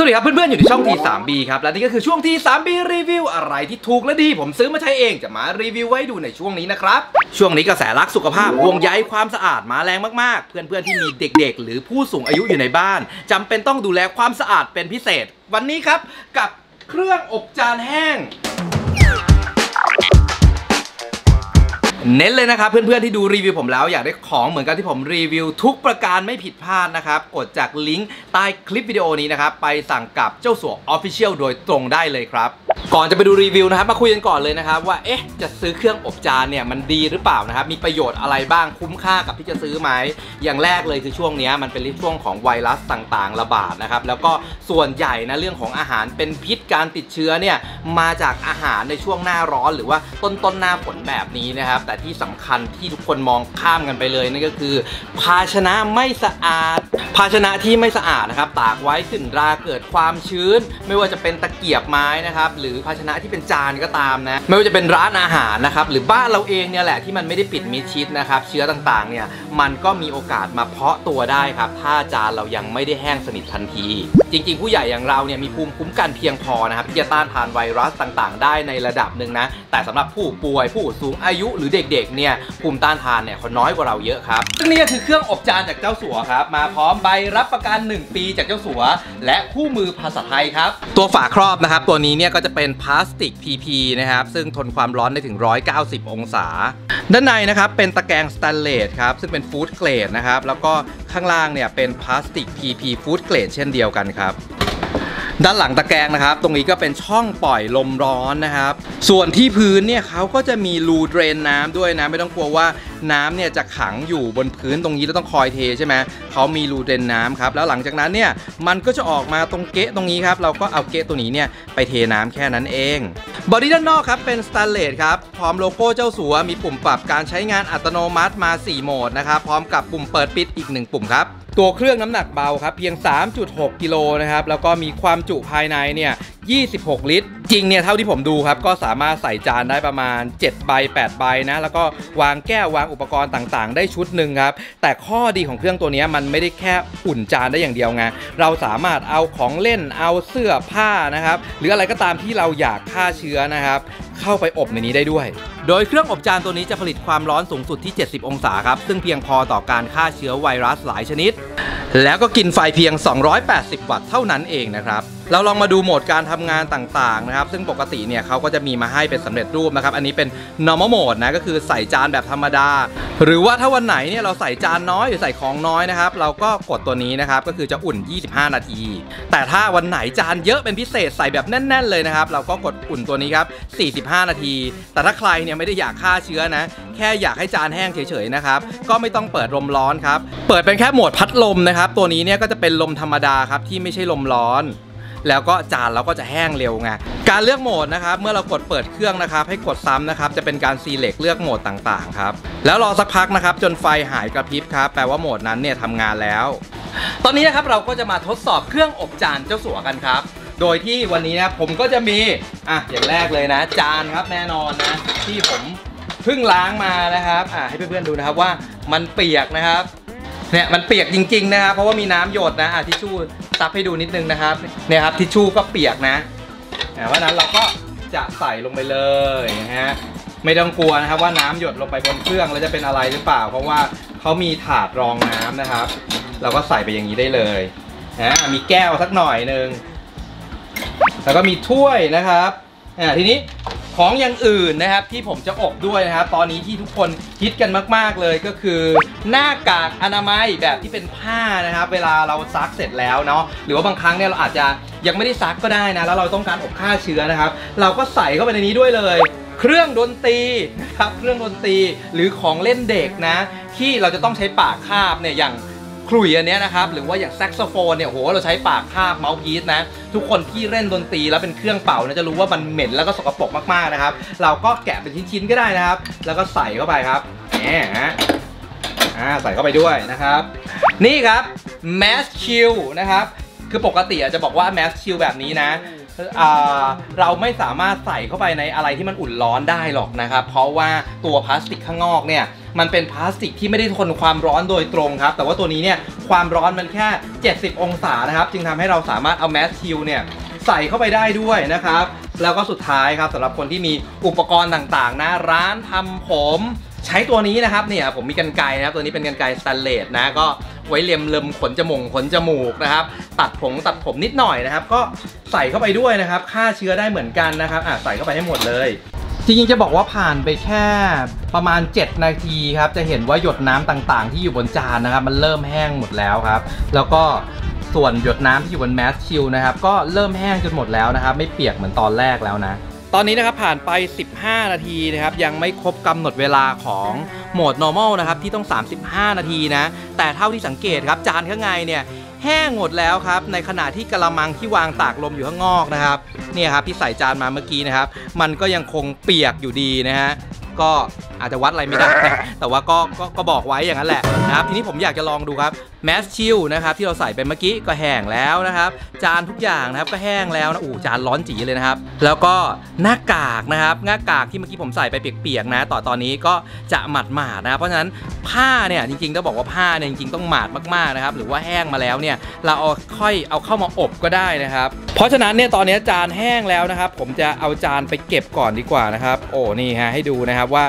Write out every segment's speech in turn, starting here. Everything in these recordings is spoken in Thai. สวัสดีครับเพื่อนๆอยู่ในช่อง T3B ครับและนี่ก็คือช่วง T3B รีวิวอะไรที่ถูกและดีผมซื้อมาใช้เองจะมารีวิวไว้ดูในช่วงนี้นะครับช่วงนี้กระแสรักสุขภาพห่วงใยความสะอาดมาแรงมากๆเพื่อนๆที่มีเด็กๆหรือผู้สูงอายุอยู่ในบ้านจำเป็นต้องดูแลความสะอาดเป็นพิเศษวันนี้ครับกับเครื่องอบจานแห้งเน้นเลยนะครับเพื่อนๆที่ดูรีวิวผมแล้วอยากได้ของเหมือนกันที่ผมรีวิวทุกประการไม่ผิดพลาดนะครับกดจากลิงก์ใต้คลิปวิดีโอนี้นะครับไปสั่งกับเจ้าสัว Official โดยตรงได้เลยครับก่อนจะไปดูรีวิวนะครับมาคุยกันก่อนเลยนะครับว่าจะซื้อเครื่องอบจานเนี่ยมันดีหรือเปล่านะครับมีประโยชน์อะไรบ้างคุ้มค่ากับที่จะซื้อไหมอย่างแรกเลยคือช่วงนี้มันเป็นช่วงของไวรัสต่างๆระบาดนะครับแล้วก็ส่วนใหญ่นะเรื่องของอาหารเป็นพิษการติดเชื้อเนี่ยมาจากอาหารในช่วงหน้าร้อนหรือว่าต้นหน้าฝนแบบนี้นะครับแต่ที่สำคัญที่ทุกคนมองข้ามกันไปเลยนั่นก็คือภาชนะไม่สะอาดภาชนะที่ไม่สะอาดนะครับตากไว้ขึ้นราเกิดความชื้นไม่ว่าจะเป็นตะเกียบไม้นะครับหรือภาชนะที่เป็นจานก็ตามนะไม่ว่าจะเป็นร้านอาหารนะครับหรือบ้านเราเองเนี่ยแหละที่มันไม่ได้ปิดมิดชิดนะครับเชื้อต่างๆเนี่ยมันก็มีโอกาสมาเพาะตัวได้ครับถ้าจานเรายังไม่ได้แห้งสนิททันทีจริงๆผู้ใหญ่อย่างเราเนี่ยมีภูมิคุ้มกันเพียงพอนะครับที่จะต้านทานไวรัสต่างๆได้ในระดับหนึ่งนะแต่สำหรับผู้ป่วยผู้สูงอายุหรือเด็กๆเนี่ยภูมิต้านทานเนี่ยเขาน้อยกว่าเราเยอะครับซึ่งนี่ก็คือเครื่องอบจานจากเจ้าสัวครับมาพร้อมใบรับประกัน1ปีจากเจ้าสัวและคู่มือภาษาไทยครับตัวฝาครอบนะครับตัวนี้เนี่ยก็จะเป็นพลาสติก PP นะครับซึ่งทนความร้อนได้ถึง190องศาด้านในนะครับเป็นตะแกรงสแตนเลสครับซึ่งเป็นฟู้ดเกรดนะครับแล้วก็ข้างล่างเนี่ยเป็นพลาสติก PP ฟู้ดเกรดเช่นเดียวกันครับด้านหลังตะแกรงนะครับตรงนี้ก็เป็นช่องปล่อยลมร้อนนะครับส่วนที่พื้นเนี่ยเขาก็จะมีรูเดรนน้ำด้วยนะไม่ต้องกลัวว่าน้ำเนี่ยจะขังอยู่บนพื้นตรงนี้แล้วต้องคอยเทใช่ไหมเขามีรูเดรนน้ำครับแล้วหลังจากนั้นเนี่ยมันก็จะออกมาตรงเก๊ะตรงนี้ครับเราก็เอาเก๊ะตัวนี้เนี่ยไปเทน้ำแค่นั้นเองบอดี้ด้านนอกครับเป็นสแตนเลสครับพร้อมโลโก้เจ้าสัวมีปุ่มปรับการใช้งานอัตโนมัติมา4โหมดนะครับพร้อมกับปุ่มเปิดปิดอีก1ปุ่มครับตัวเครื่องน้ำหนักเบาครับเพียง 3.6 กิโลนะครับแล้วก็มีความจุภายในเนี่ย26ลิตรจริงเนี่ยเท่าที่ผมดูครับก็สามารถใส่จานได้ประมาณ7ใบ8ใบนะแล้วก็วางแก้ววางอุปกรณ์ต่างๆได้ชุดหนึ่งครับแต่ข้อดีของเครื่องตัวนี้มันไม่ได้แค่อุ่นจานได้อย่างเดียวไงเราสามารถเอาของเล่นเอาเสื้อผ้านะครับหรืออะไรก็ตามที่เราอยากฆ่าเชื้อนะครับเข้าไปอบในนี้ได้ด้วยโดยเครื่องอบจานตัวนี้จะผลิตความร้อนสูงสุดที่70องศาครับซึ่งเพียงพอต่อการฆ่าเชื้อไวรัสหลายชนิดแล้วก็กินไฟเพียง280วัตต์เท่านั้นเองนะครับเราลองมาดูโหมดการทำงานต่างๆนะครับซึ่งปกติเนี่ยเขาก็จะมีมาให้เป็นสำเร็จรูปนะครับอันนี้เป็น normal mode นะก็คือใส่จานแบบธรรมดาหรือว่าถ้าวันไหนเนี่ยเราใส่จานน้อยหรือใส่ของน้อยนะครับเราก็กดตัวนี้นะครับก็คือจะอุ่น25นาทีแต่ถ้าวันไหนจานเยอะเป็นพิเศษใส่แบบแน่นๆเลยนะครับเราก็กดอุ่นตัวนี้ครับ45นาทีแต่ถ้าใครเนี่ยไม่ได้อยากฆ่าเชื้อนะแค่อยากให้จานแห้งเฉยๆนะครับก็ไม่ต้องเปิดลมร้อนครับเปิดเป็นแค่โหมดพัดลมนะครับตัวนี้เนี่ยก็จะเป็นลมธรรมดาครับที่ไม่ใช่ลมร้อนแล้วก็จานเราก็จะแห้งเร็วไงการเลือกโหมดนะครับเมื่อเรากดเปิดเครื่องนะครับให้กดซ้ำนะครับจะเป็นการ select เลือกโหมดต่างๆครับแล้วรอสักพักนะครับจนไฟหายกระพริบครับแปลว่าโหมดนั้นเนี่ยทำงานแล้วตอนนี้นะครับเราก็จะมาทดสอบเครื่องอบจานเจ้าสัวกันครับโดยที่วันนี้นะผมก็จะมีอย่างแรกเลยนะจานครับแน่นอนนะที่ผมเพิ่งล้างมานะครับให้เพื่อนๆดูนะครับว่ามันเปียกนะครับเนี่ยมันเปียกจริงๆนะครับเพราะว่ามีน้ำหยดนะทิชชู่ซับให้ดูนิดนึงนะครับเนี่ยครับทิชชู่ก็เปียกนะเพราะนั้นเราก็จะใส่ลงไปเลยนะฮะไม่ต้องกลัวนะครับว่าน้ำหยดลงไปบนเครื่องแล้วจะเป็นอะไรหรือเปล่าเพราะว่าเขามีถาดรองน้ำนะครับเราก็ใส่ไปอย่างนี้ได้เลยมีแก้วสักหน่อยนึงแล้วก็มีถ้วยนะครับทีนี้ของอย่างอื่นนะครับที่ผมจะอบด้วยนะครับตอนนี้ที่ทุกคนคิดกันมากๆเลยก็คือหน้ากากอนามัยแบบที่เป็นผ้านะครับเวลาเราซักเสร็จแล้วเนาะหรือว่าบางครั้งเนี่ยเราอาจจะยังไม่ได้ซักก็ได้นะแล้วเราต้องการอบฆ่าเชื้อนะครับเราก็ใส่เข้าไปในนี้ด้วยเลยเครื่องดนตรีนะครับเครื่องดนตรีหรือของเล่นเด็กนะที่เราจะต้องใช้ปากคาบเนี่ยอย่างขลุ่ยอันนี้นะครับหรือว่าอย่างแซกโซโฟนเนี่ยโหเราใช้ปากคาบเมาส์พีซนะทุกคนที่เล่นดนตรีแล้วเป็นเครื่องเป่าจะรู้ว่ามันเหม็นแล้วก็สกปรกมากๆนะครับเราก็แกะเป็นชิ้นๆก็ได้นะครับแล้วก็ใส่เข้าไปครับนี่ฮะใส่เข้าไปด้วยนะครับนี่ครับแมสชิลนะครับคือปกติจะบอกว่าแมสชิลแบบนี้นะเราไม่สามารถใส่เข้าไปในอะไรที่มันอุ่นร้อนได้หรอกนะครับเพราะว่าตัวพลาสติกข้างนอกเนี่ย มันเป็นพลาสติกที่ไม่ได้ทนความร้อนโดยตรงครับแต่ว่าตัวนี้เนี่ยความร้อนมันแค่70องศานะครับจึงทำให้เราสามารถเอาแมสคิวเนี่ยใส่เข้าไปได้ด้วยนะครับแล้วก็สุดท้ายครับสำหรับคนที่มีอุปกรณ์ต่างๆนะร้านทำผมใช้ตัวนี้นะครับเนี่ยผมมีกรรไกรนะครับตัวนี้เป็นกรรไกรสแตนเลสนะก็ไว้เล็มขนจมูกนะครับตัดผมนิดหน่อยนะครับก็ใส่เข้าไปด้วยนะครับฆ่าเชื้อได้เหมือนกันนะครับใส่เข้าไปให้หมดเลยจริงๆจะบอกว่าผ่านไปแค่ประมาณ7นาทีครับจะเห็นว่าหยดน้ำต่างๆที่อยู่บนจานนะครับมันเริ่มแห้งหมดแล้วครับแล้วก็ส่วนหยดน้ำที่อยู่บนแมสคิวนะครับก็เริ่มแห้งจนหมดแล้วนะครับไม่เปียกเหมือนตอนแรกแล้วนะตอนนี้นะครับผ่านไป15นาทีนะครับยังไม่ครบกำหนดเวลาของโหมด normal นะครับที่ต้อง35นาทีนะแต่เท่าที่สังเกตครับจานข้างในเนี่ยแห้งหมดแล้วครับในขณะที่กระมังที่วางตากลมอยู่ข้างนอกนะครับเนี่ยครับที่ใส่จานมาเมื่อกี้นะครับมันก็ยังคงเปียกอยู่ดีนะฮะก็อาจจะวัดอะไรไม่ได้แต่ว่าก็บอกไว้อย่างนั้นแหละนะครับทีนี้ผมอยากจะลองดูครับแมสชิลนะครับที่เราใส่ไปเมื่อกี้ก็แห้งแล้วนะครับจานทุกอย่างนะครับก็แห้งแล้วนะจานร้อนจี๋เลยนะครับแล้วก็หน้ากากนะครับหน้ากากที่เมื่อกี้ผมใส่ไปเปียกๆนะตอนนี้ก็จะหมาดนะเพราะฉะนั้นผ้าเนี่ยจริงๆต้องบอกว่าผ้าเนี่ยจริงๆต้องหมาดมากๆนะครับหรือว่าแห้งมาแล้วเนี่ยเราค่อยเอาเข้ามาอบก็ได้นะครับเพราะฉะนั้นเนี่ยตอนนี้จานแห้งแล้วนะครับผมจะเอาจานไปเก็บก่อนดีกว่านะครับโอ้นี่ฮะให้ดูนะครับว่า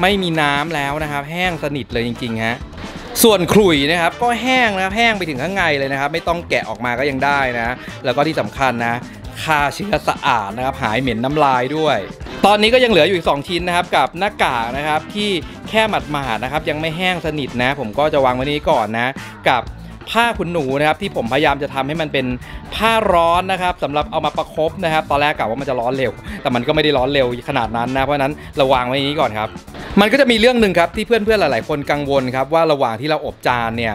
ไม่มีน้ำแล้วนะครับแห้งสนิทเลยจริงๆฮะส่วนขลุ่ยนะครับก็แห้งนะครับแห้งไปถึงข้างในเลยนะครับไม่ต้องแกะออกมาก็ยังได้นะแล้วก็ที่สำคัญนะฆ่าเชื้อสะอาดนะครับหายเหม็นน้ำลายด้วยตอนนี้ก็ยังเหลืออยู่อีก2ชิ้นนะครับกับหน้ากากนะครับที่แค่หมาดนะครับยังไม่แห้งสนิทนะผมก็จะวางไว้นี้ก่อนนะกับผ้าขนหนูนะครับที่ผมพยายามจะทำให้มันเป็นผ้าร้อนนะครับสำหรับเอามาประคบนะครับตอนแรกกะว่ามันจะร้อนเร็วแต่มันก็ไม่ได้ร้อนเร็วขนาดนั้นนะเพราะนั้นเราวางไว้นี้ก่อนครับมันก็จะมีเรื่องหนึ่งครับที่เพื่อนๆหลายๆคนกังวลครับว่าระหว่างที่เราอบจานเนี่ย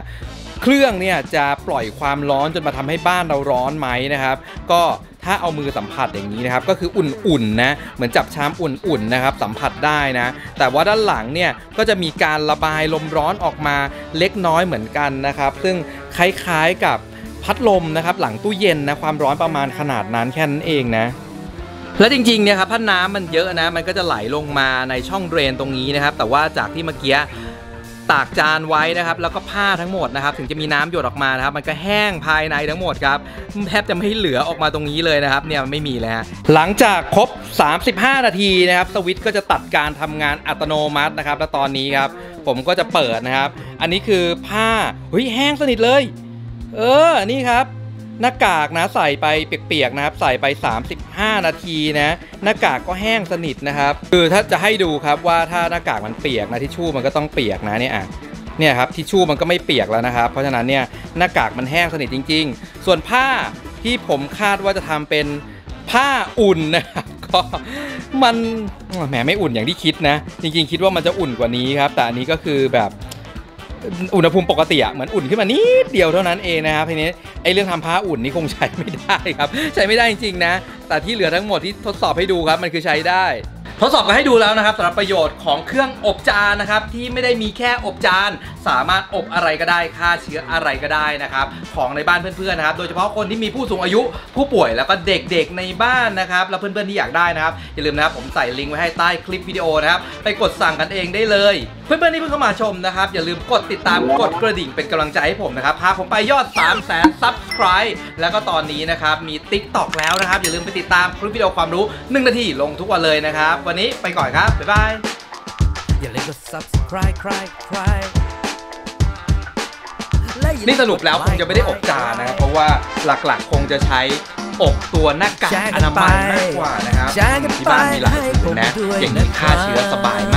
เครื่องเนี่ยจะปล่อยความร้อนจนมาทำให้บ้านเราร้อนไหมนะครับก็ถ้าเอามือสัมผัสอย่างนี้นะครับก็คืออุ่นๆนะเหมือนจับชามอุ่นๆนะครับสัมผัสได้นะแต่ว่าด้านหลังเนี่ยก็จะมีการระบายลมร้อนออกมาเล็กน้อยเหมือนกันนะครับซึ่งคล้ายๆกับพัดลมนะครับหลังตู้เย็นนะความร้อนประมาณขนาดนั้นแค่นั้นเองนะและจริงๆเนี่ยครับถ้าน้ำมันเยอะนะมันก็จะไหลลงมาในช่องเดรนตรงนี้นะครับแต่ว่าจากที่เมื่อกี้ตากจานไว้นะครับแล้วก็ผ้าทั้งหมดนะครับถึงจะมีน้ำหยดออกมานะครับมันก็แห้งภายในทั้งหมดครับแทบจะไม่เหลือออกมาตรงนี้เลยนะครับเนี่ยไม่มีแล้วหลังจากครบ35นาทีนะครับสวิตช์ก็จะตัดการทำงานอัตโนมัตินะครับและตอนนี้ครับผมก็จะเปิดนะครับอันนี้คือผ้าแห้งสนิทเลยนี่ครับหน้ากากนะใส่ไปเปียกๆนะครับใส่ไป35นาทีนะหน้ากากก็แห้งสนิทนะครับคือถ้าจะให้ดูครับว่าถ้าหน้ากากมันเปียกนะทิชชู่มันก็ต้องเปียกนะเนี่ยครับทิชชู่มันก็ไม่เปียกแล้วนะครับเพราะฉะนั้นเนี่ยหน้ากากมันแห้งสนิทจริงๆส่วนผ้าที่ผมคาดว่าจะทำเป็นผ้าอุ่นนะครับก็มันแหมไม่อุ่นอย่างที่คิดนะจริงๆคิดว่ามันจะอุ่นกว่านี้ครับแต่อันนี้ก็คือแบบอุณหภูมิปกติอะเหมือนอุ่นขึ้นมานิดเดียวเท่านั้นเองนะครับทีนี้ไอเรื่องทำผ้าอุ่นนี่คงใช้ไม่ได้ครับใช้ไม่ได้จริงๆนะแต่ที่เหลือทั้งหมดที่ทดสอบให้ดูครับมันคือใช้ได้ทดสอบกันให้ดูแล้วนะครับสำหรับประโยชน์ของเครื่องอบจานนะครับที่ไม่ได้มีแค่อบจานสามารถอบอะไรก็ได้ฆ่าเชื้ออะไรก็ได้นะครับของในบ้านเพื่อนๆนะครับโดยเฉพาะคนที่มีผู้สูงอายุผู้ป่วยแล้วก็เด็กๆในบ้านนะครับแล้วเพื่อนๆที่อยากได้นะครับอย่าลืมนะครับผมใส่ลิงก์ไว้ให้ใต้คลิปวิดีโอนะครับไปกดสั่งกันเองได้เลยเพื่อนๆที่เพิ่งเข้ามาชมนะครับอย่าลืมกดติดตามกดกระดิ่งเป็นกำลังใจให้ผมนะครับพาผมไปยอด 300,000 Subscribe แล้วก็ตอนนี้นะครับมี TikTok แล้วนะครับอย่าลืมไปติดตามคลิปวิดีโอความรู้1นาทีลงทุกวันเลยนะครับวันนี้ไปก่อนครับบ๊ายบายอย่าลืมกด subscribe นี่สรุปแล้วคงจะไม่ได้อบจานนะเพราะว่าหลักๆคงจะใช้อบตัวหน้ากากอนามัยมากกว่านะครับที่บ้านมีหลายคนนะอย่างนี้ฆ่าเชื้อสบายมาก